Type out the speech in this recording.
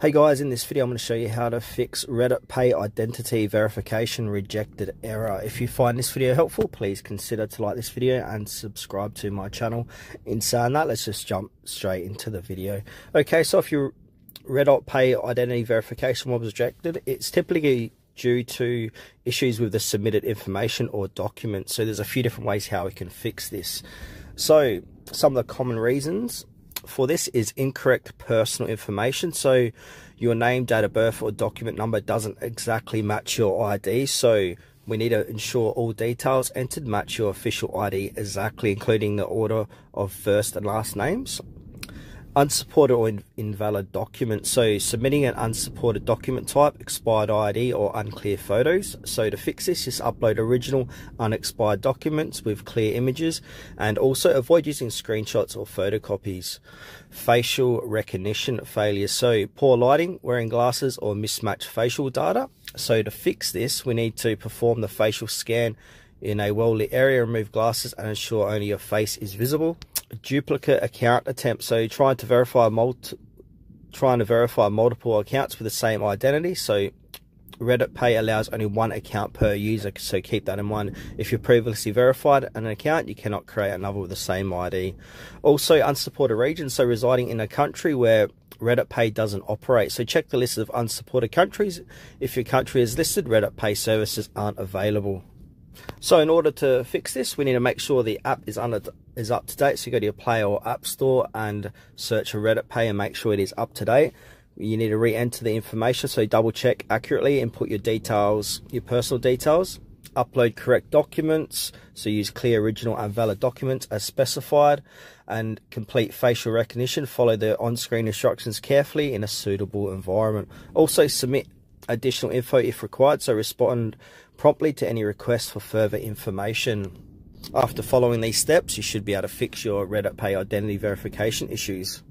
Hey guys, in this video I'm going to show you how to fix RedotPay identity verification rejected error. If you find this video helpful, please consider to like this video and subscribe to my channel. In saying that, let's just jump straight into the video. Okay, so if your RedotPay identity verification was rejected, it's typically due to issues with the submitted information or document. So there's a few different ways how we can fix this. So some of the common reasons for this is incorrect personal information. So your name, date of birth or document number doesn't exactly match your ID, so we need to ensure all details entered match your official ID exactly, including the order of first and last names. Unsupported or invalid documents, so submitting an unsupported document type, expired ID or unclear photos. So to fix this, just upload original unexpired documents with clear images, and also avoid using screenshots or photocopies. Facial recognition failure, so poor lighting, wearing glasses or mismatched facial data. So to fix this, we need to perform the facial scan in a well-lit area, remove glasses and ensure only your face is visible. Duplicate account attempt, so trying to verify multiple accounts with the same identity. So RedotPay allows only one account per user, so keep that in mind. If you previously verified an account, you cannot create another with the same ID. Also, unsupported regions, so residing in a country where RedotPay doesn't operate. So check the list of unsupported countries. If your country is listed, RedotPay services aren't available. So in order to fix this, we need to make sure the app is up to date. So you go to your Play or App Store and search for RedotPay and make sure it is up to date. You need to re-enter the information, so double check accurately, input your details, your personal details, upload correct documents, so use clear, original and valid documents as specified, and complete facial recognition. Follow the on-screen instructions carefully in a suitable environment. Also submit additional info if required, so respond promptly to any requests for further information. After following these steps, you should be able to fix your RedotPay identity verification issues.